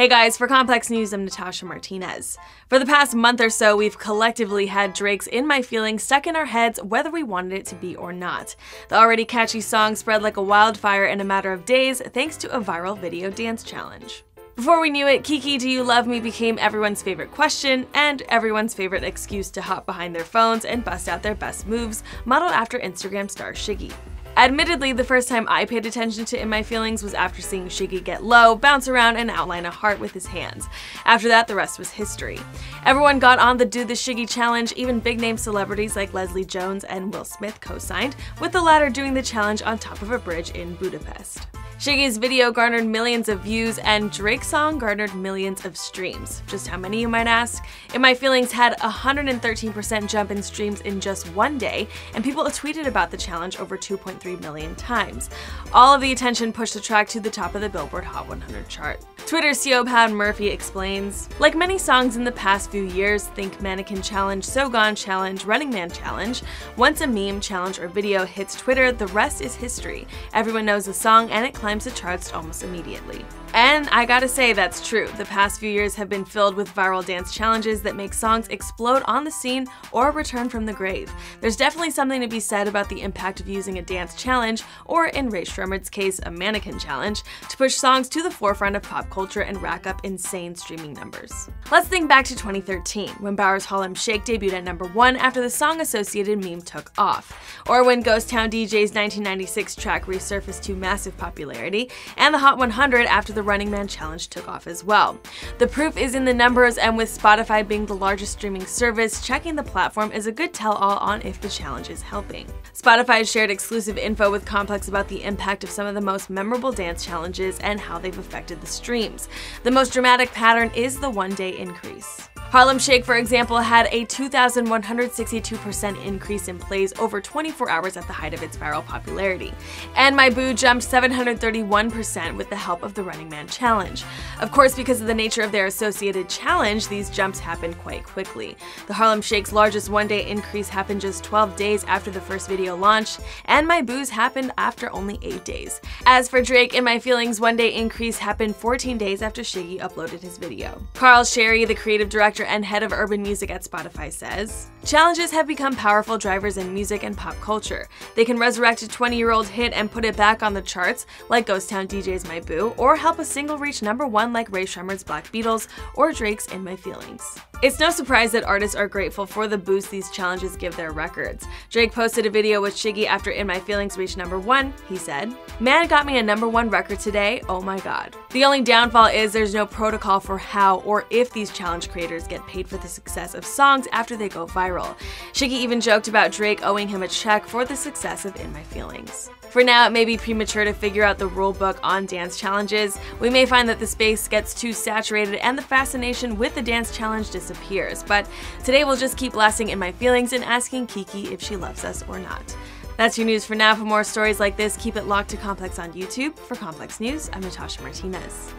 Hey guys, for Complex News, I'm Natasha Martinez. For the past month or so, we've collectively had Drake's In My Feelings stuck in our heads whether we wanted it to be or not. The already catchy song spread like a wildfire in a matter of days thanks to a viral video dance challenge. Before we knew it, Kiki, Do You Love Me? Became everyone's favorite question and everyone's favorite excuse to hop behind their phones and bust out their best moves, modeled after Instagram star Shiggy. Admittedly, the first time I paid attention to In My Feelings was after seeing Shiggy get low, bounce around, and outline a heart with his hands. After that, the rest was history. Everyone got on the Do the Shiggy challenge, even big-name celebrities like Leslie Jones and Will Smith co-signed, with the latter doing the challenge on top of a bridge in Budapest. Shiggy's video garnered millions of views, and Drake's song garnered millions of streams. Just how many, you might ask? In My Feelings had a 113% jump in streams in just one day, and people tweeted about the challenge over 2.3 million times. All of the attention pushed the track to the top of the Billboard Hot 100 chart. Twitter CEO Pad Murphy explains, like many songs in the past few years, think Mannequin Challenge, So Gone Challenge, Running Man Challenge, once a meme, challenge, or video hits Twitter, the rest is history. Everyone knows the song and it climbs the charts almost immediately. And I gotta say, that's true. The past few years have been filled with viral dance challenges that make songs explode on the scene or return from the grave. There's definitely something to be said about the impact of using a dance challenge, or in Ray Shremmerd's case, a mannequin challenge, to push songs to the forefront of pop culture and rack up insane streaming numbers. Let's think back to 2013, when Bauer's Harlem Shake debuted at #1 after the song-associated meme took off, or when Ghost Town DJ's 1996 track resurfaced to massive popularity, and the Hot 100 after the Running Man Challenge took off as well. The proof is in the numbers, and with Spotify being the largest streaming service, checking the platform is a good tell-all on if the challenge is helping. Spotify shared exclusive info with Complex about the impact of some of the most memorable dance challenges and how they've affected the streams. The most dramatic pattern is the one-day increase. Harlem Shake, for example, had a 2,162% increase in plays over 24 hours at the height of its viral popularity. And My Boo jumped 731% with the help of the Running Man Challenge. Of course, because of the nature of their associated challenge, these jumps happened quite quickly. The Harlem Shake's largest one-day increase happened just 12 days after the first video launched, and My Boo's happened after only 8 days. As for Drake, In My Feelings' one-day increase happened 14 days after Shiggy uploaded his video. Carl Sherry, the creative director and head of urban music at Spotify, says, challenges have become powerful drivers in music and pop culture. They can resurrect a 20-year-old hit and put it back on the charts, like Ghost Town DJ's My Boo, or help a single reach #1 like Ray Shremmerd's Black Beatles or Drake's In My Feelings. It's no surprise that artists are grateful for the boost these challenges give their records. Drake posted a video with Shiggy after In My Feelings reached #1. He said, man got me a #1 record today, oh my god. The only downfall is there's no protocol for how or if these challenge creators get paid for the success of songs after they go viral. Shiggy even joked about Drake owing him a check for the success of In My Feelings. For now, it may be premature to figure out the rule book on dance challenges. We may find that the space gets too saturated and the fascination with the dance challenge disappears, but today we'll just keep blasting In My Feelings and asking Kiki if she loves us or not. That's your news for now. For more stories like this, keep it locked to Complex on YouTube. For Complex News, I'm Natasha Martinez.